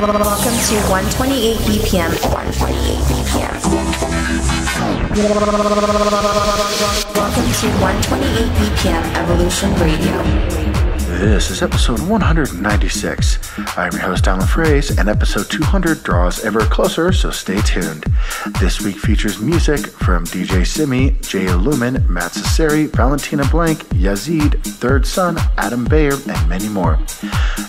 Welcome to 128 BPM. 128 BPM. Welcome to 128 BPM Evolution Radio. This is episode 196. I'm your host, Alan Fraze, and episode 200 draws ever closer, so stay tuned. This week features music from DJ Simi, Jay Lumen, Matt Ciceri, Valentina Blank, Yazeed, Third Son, Adam Beyer, and many more.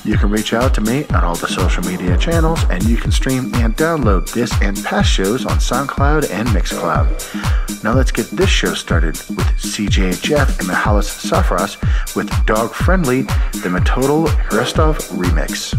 You can reach out to me on all the social media channels, and you can stream and download this and past shows on SoundCloud and MixCloud. Now let's get this show started with Cj Jeff and Mihalis Safras with Dog Friendly, the Metodi Hristov remix.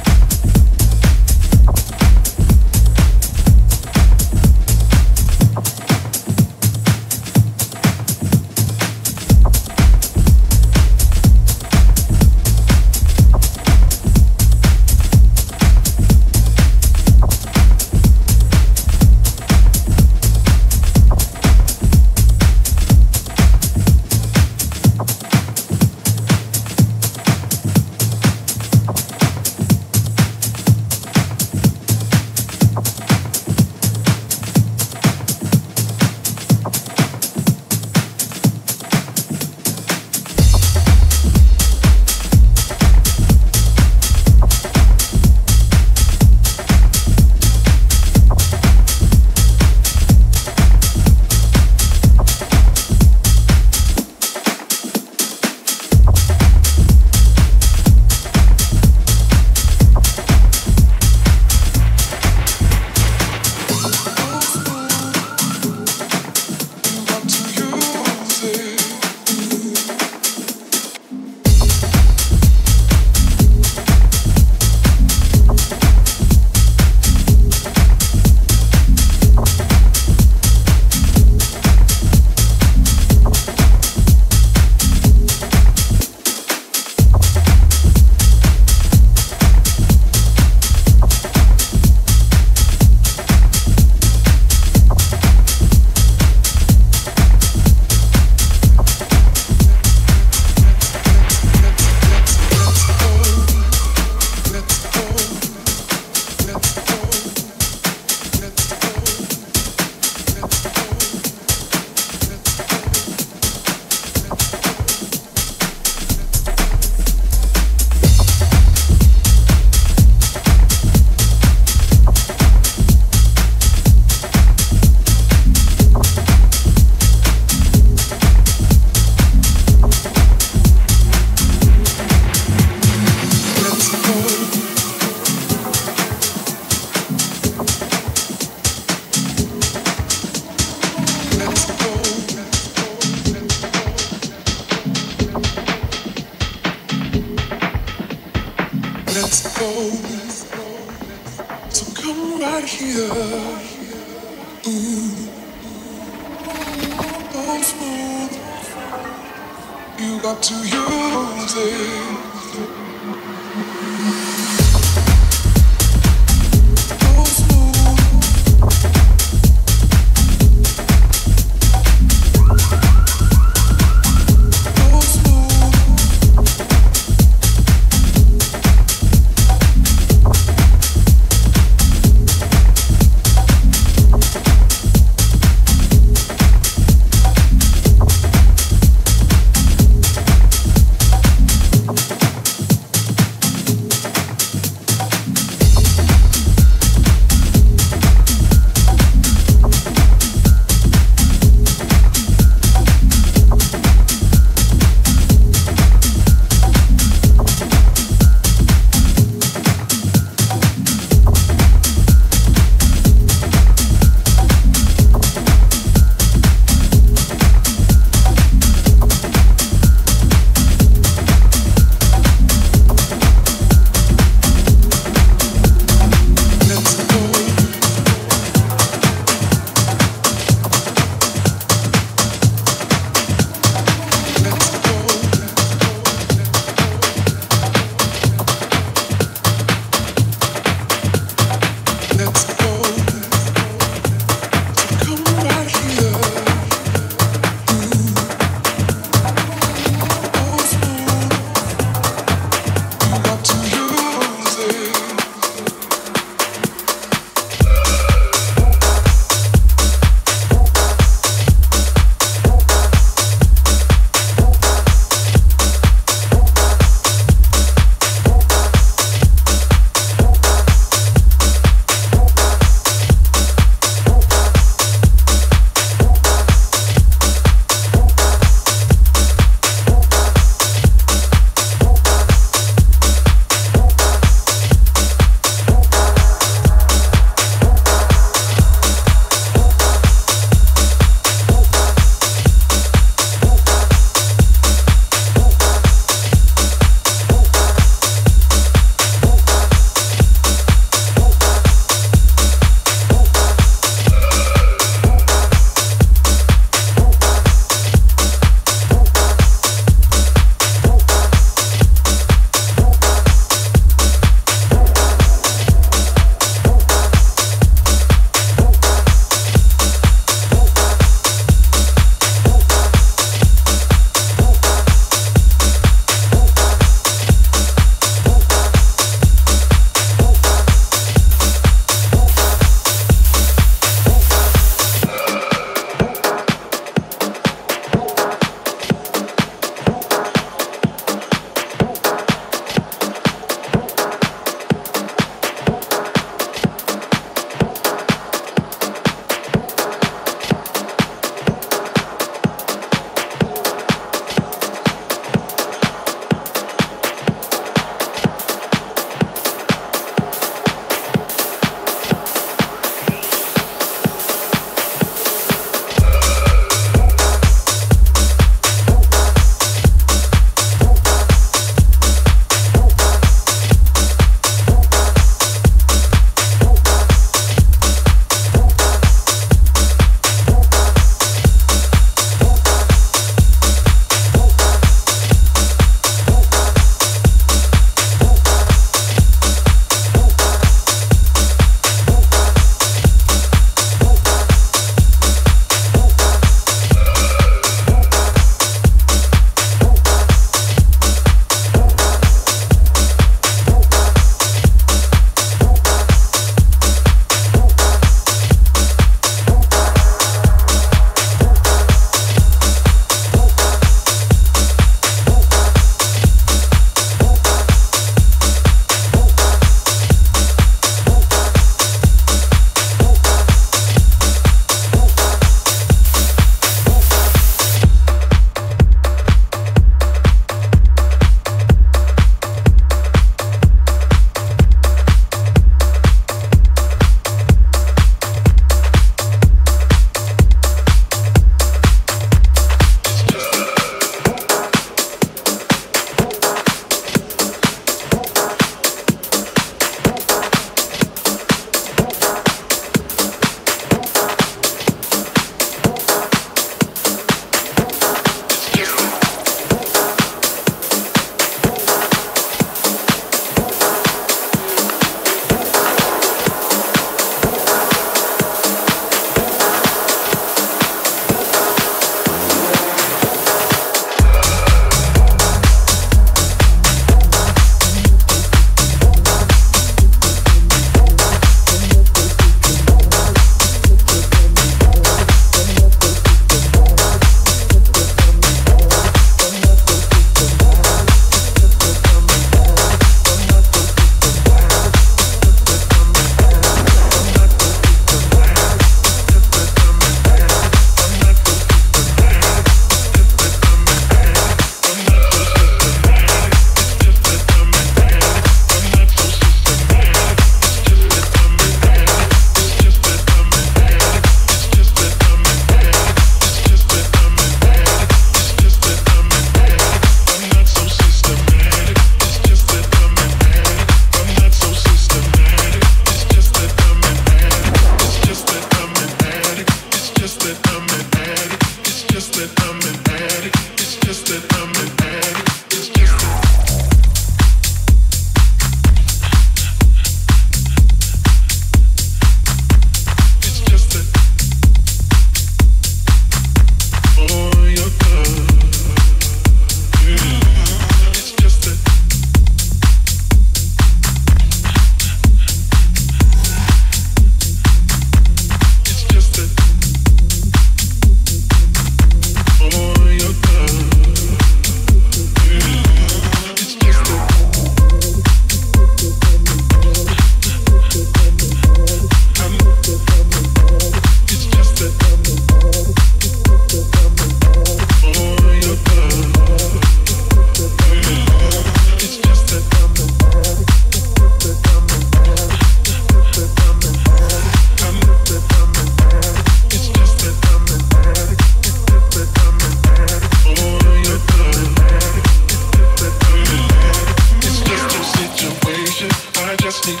Stay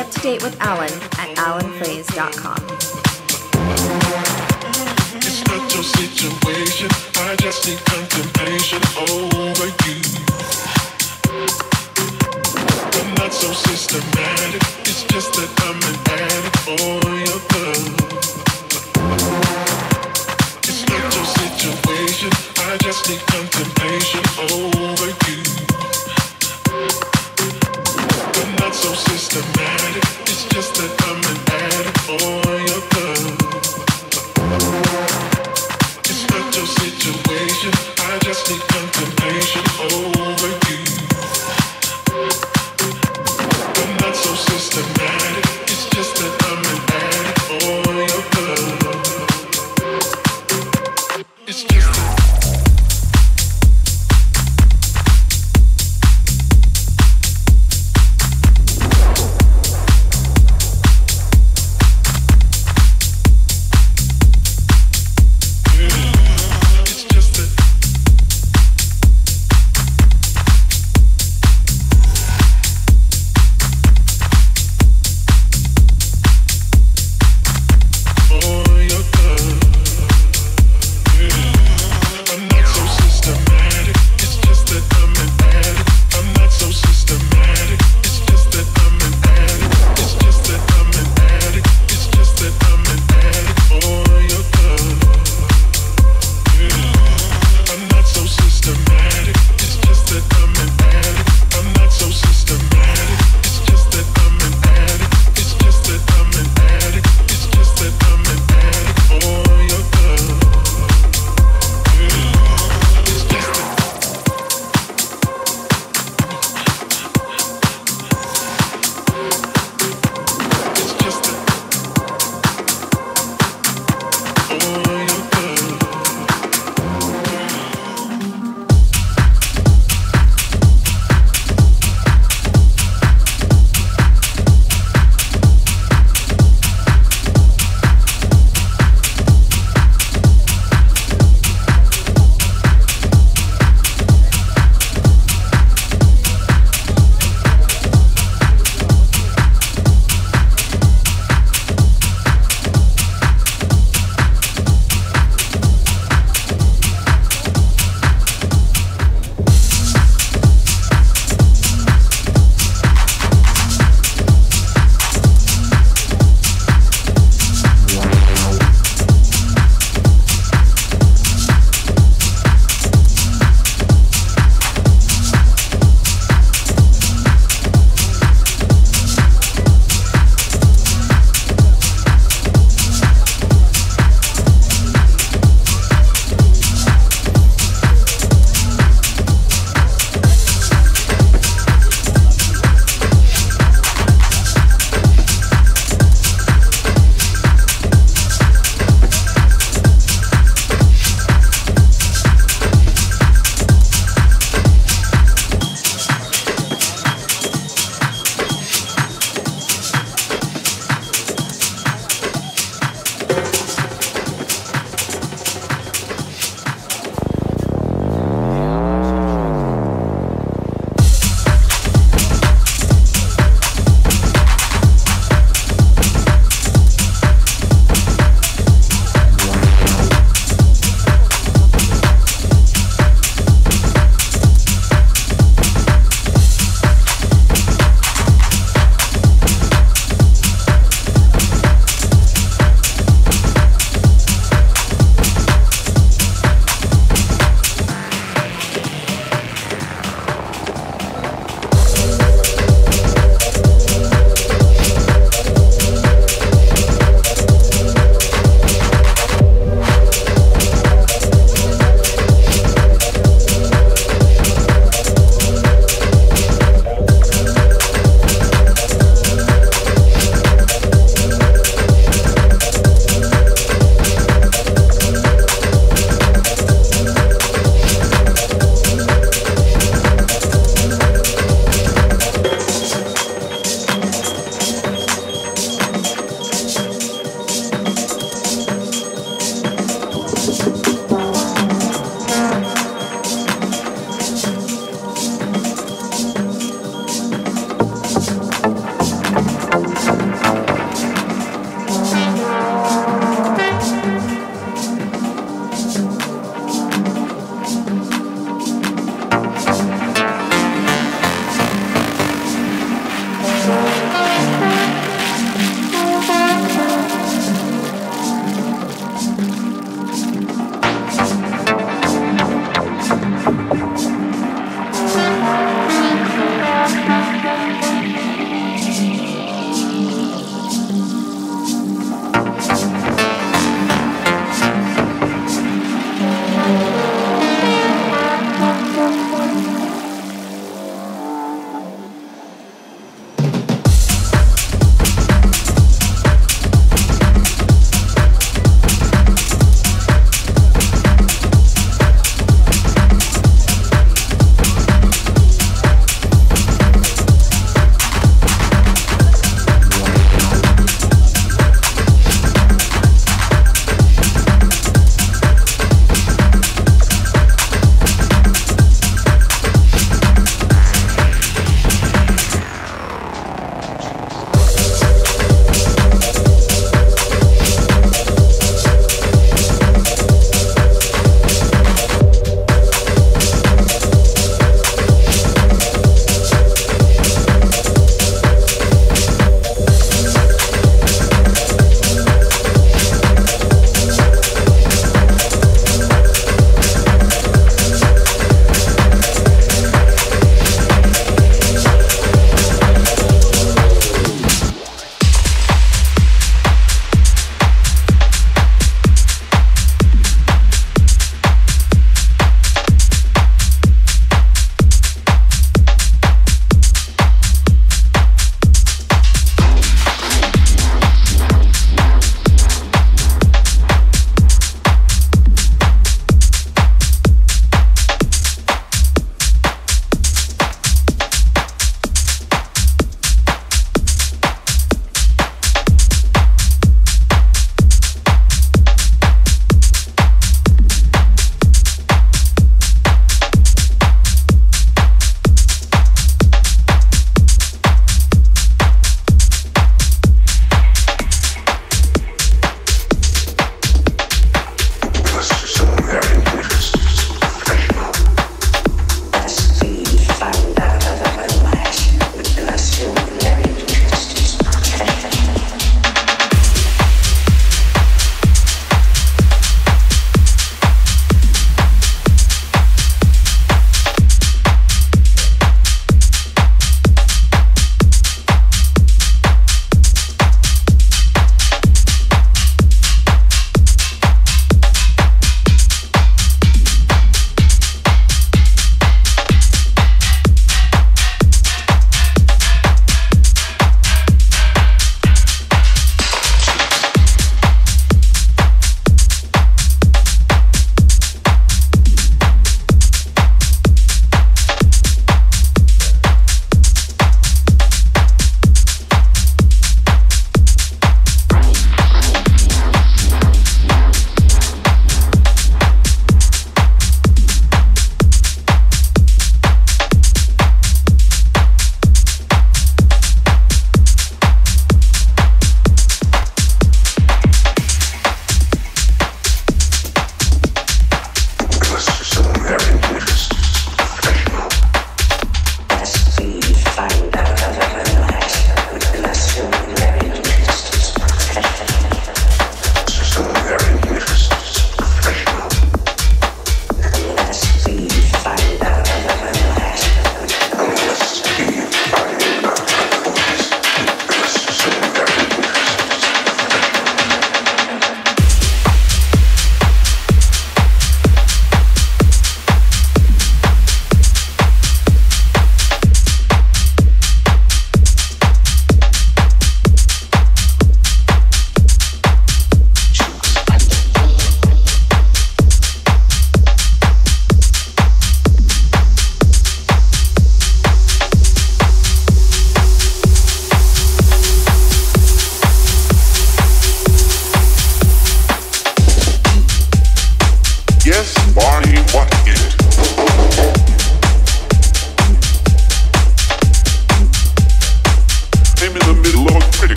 up to date with Alan at alanfraze.com. It's not your situation, I just need confirmation over you. I'm not so systematic, it's just that I'm an addict for your love. It's not your situation, I just need confirmation over you. I'm not so systematic, it's just that I'm an addict for your love. It's not your situation, I just need confirmation over you. I'm not so systematic, it's just that I'm an addict for your love. It's just that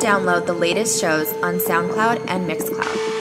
download the latest shows on SoundCloud and MixCloud.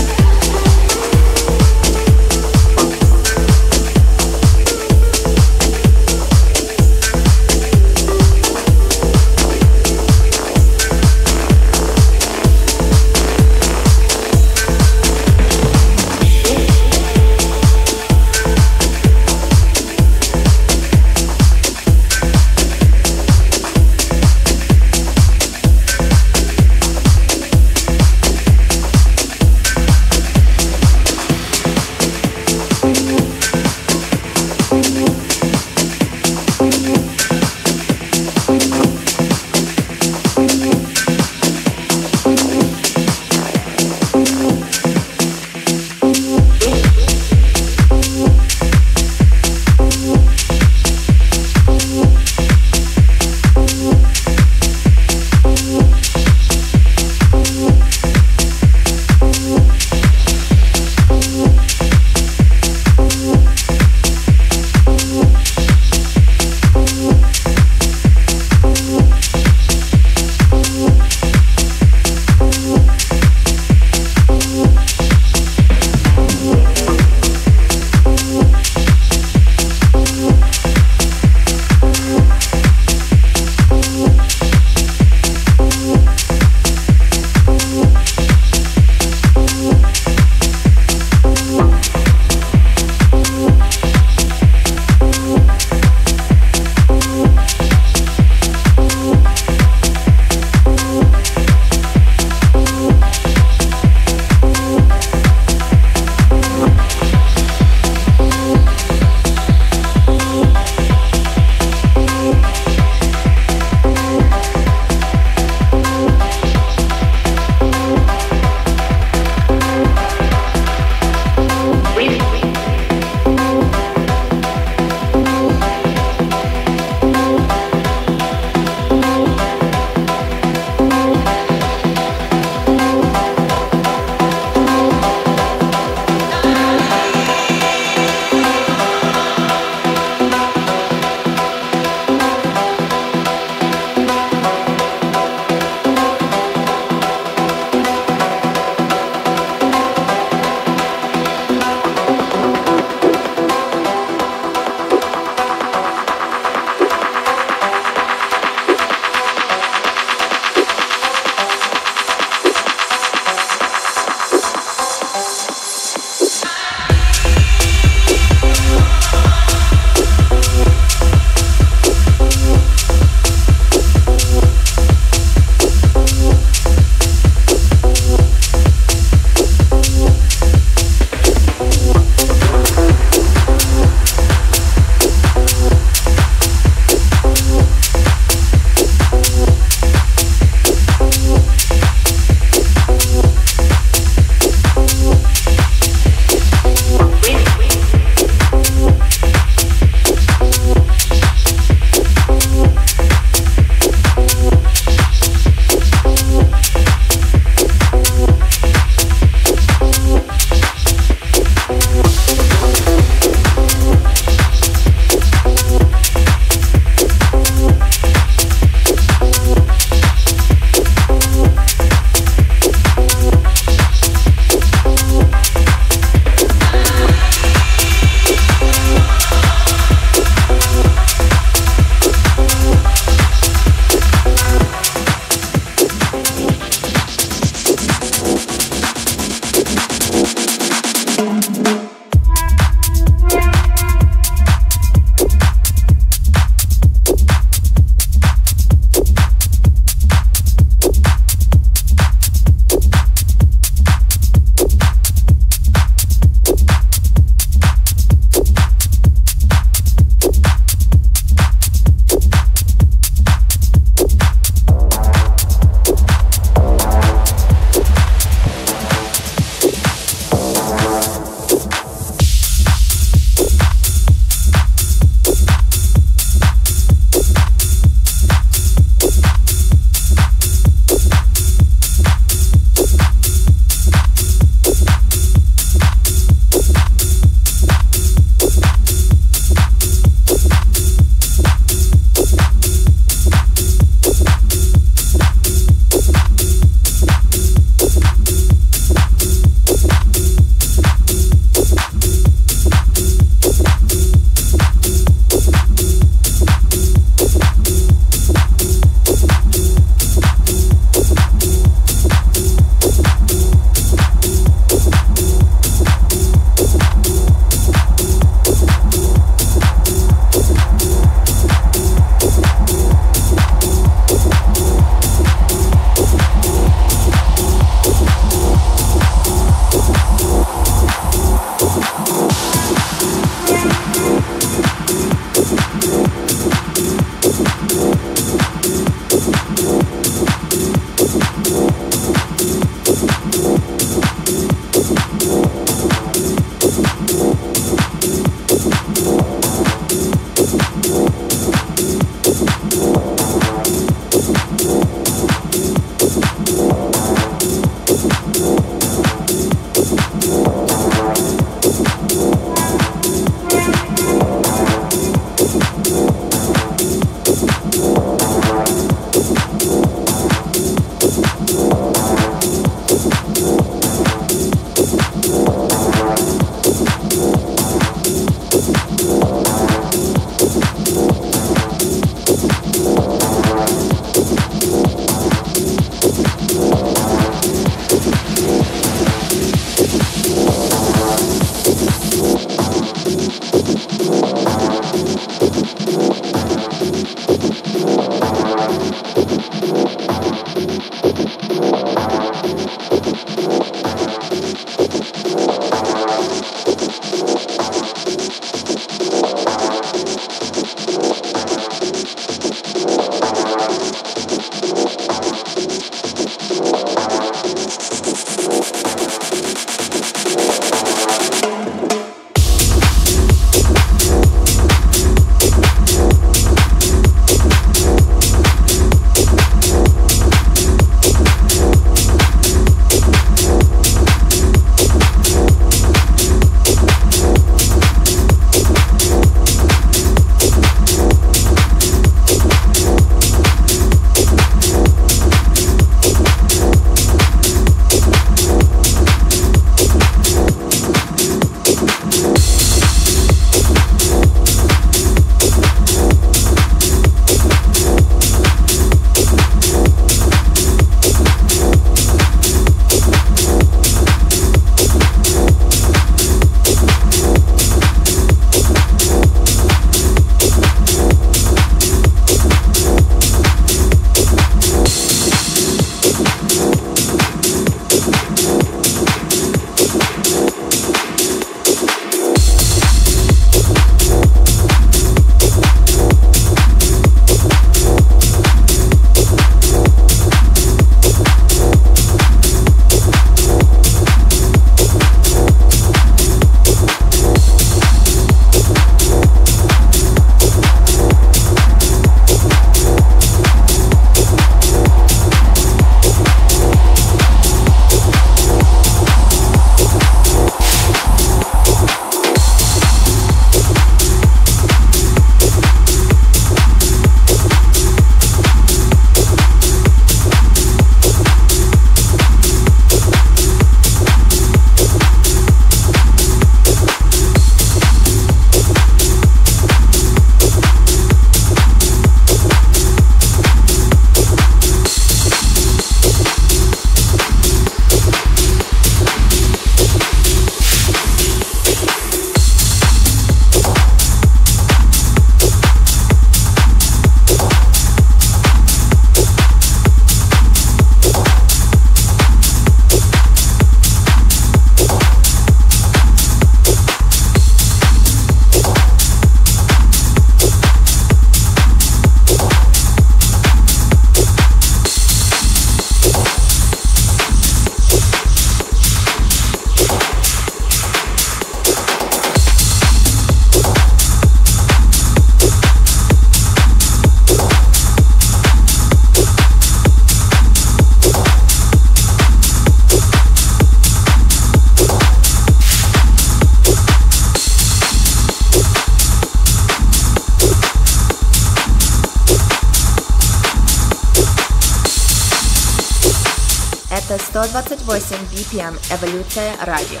частота 128 BPM Evolution Radio.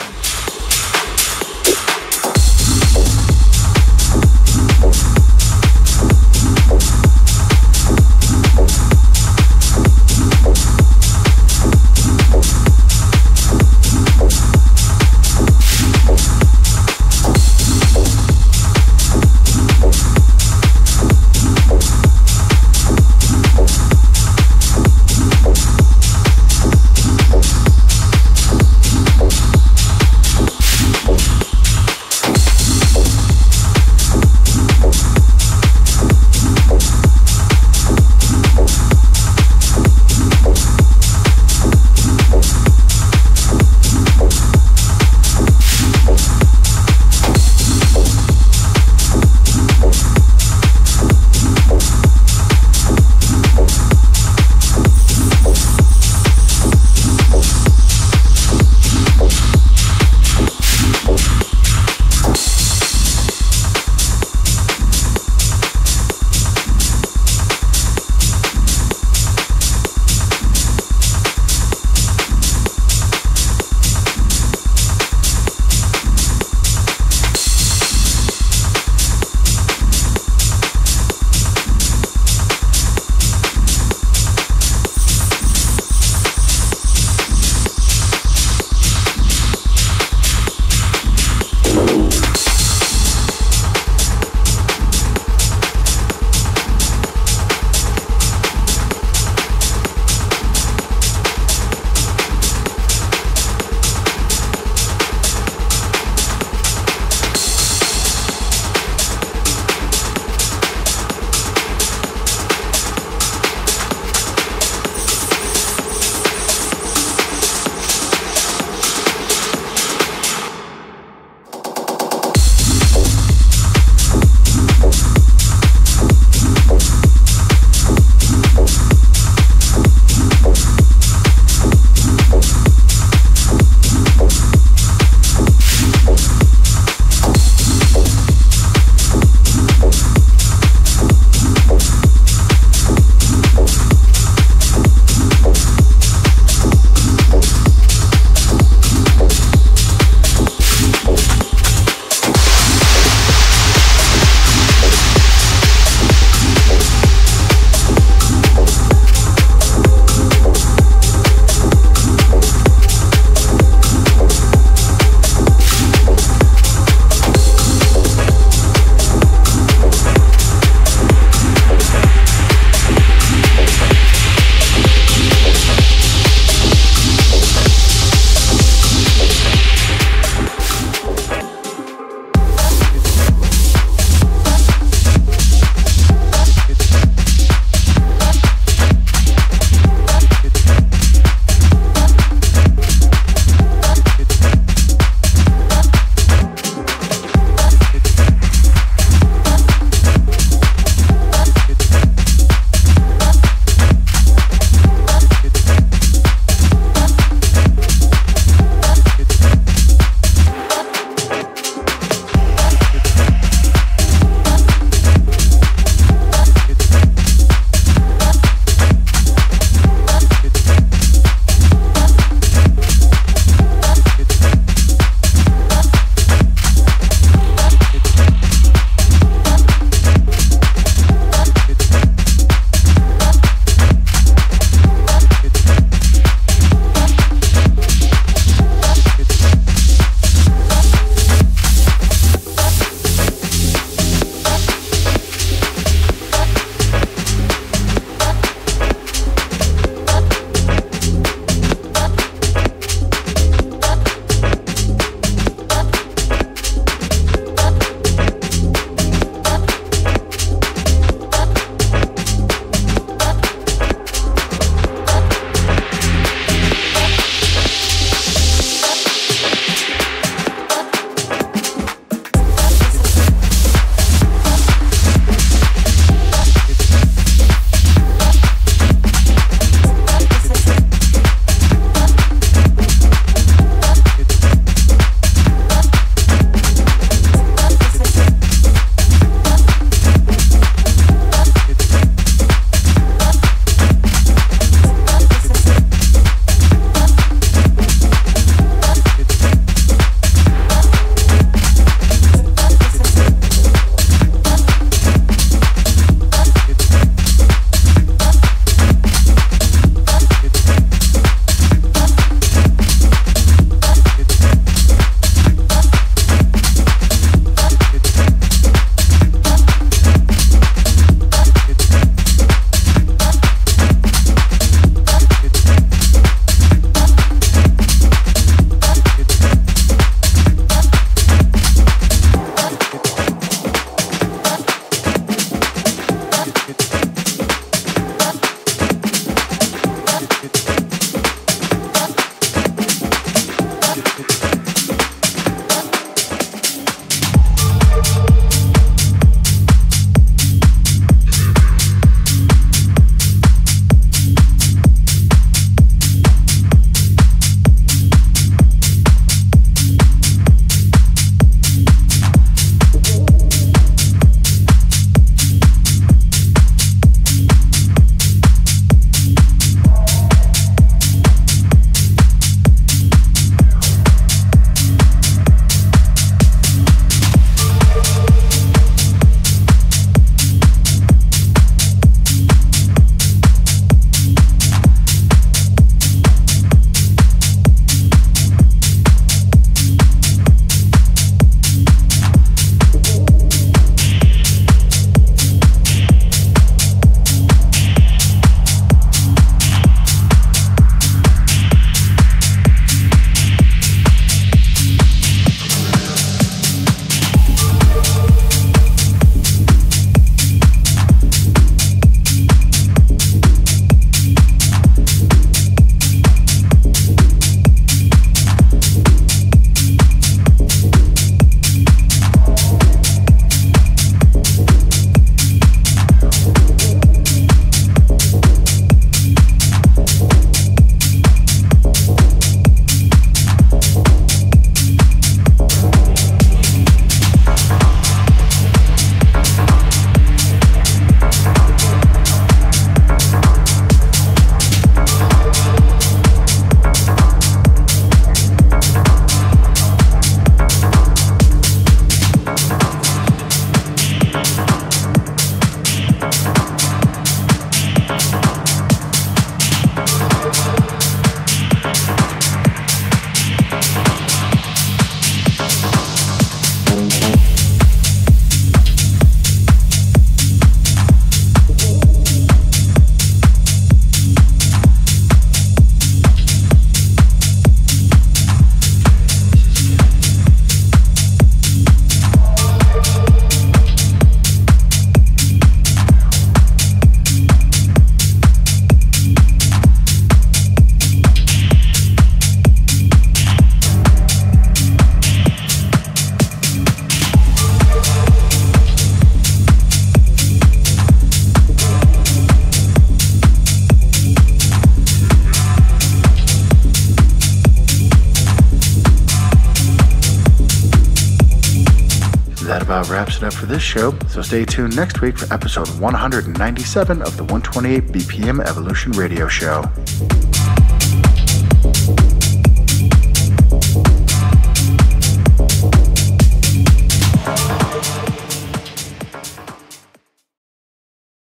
about wraps it up for this show, so stay tuned next week for episode 197 of the 128 BPM Evolution Radio Show.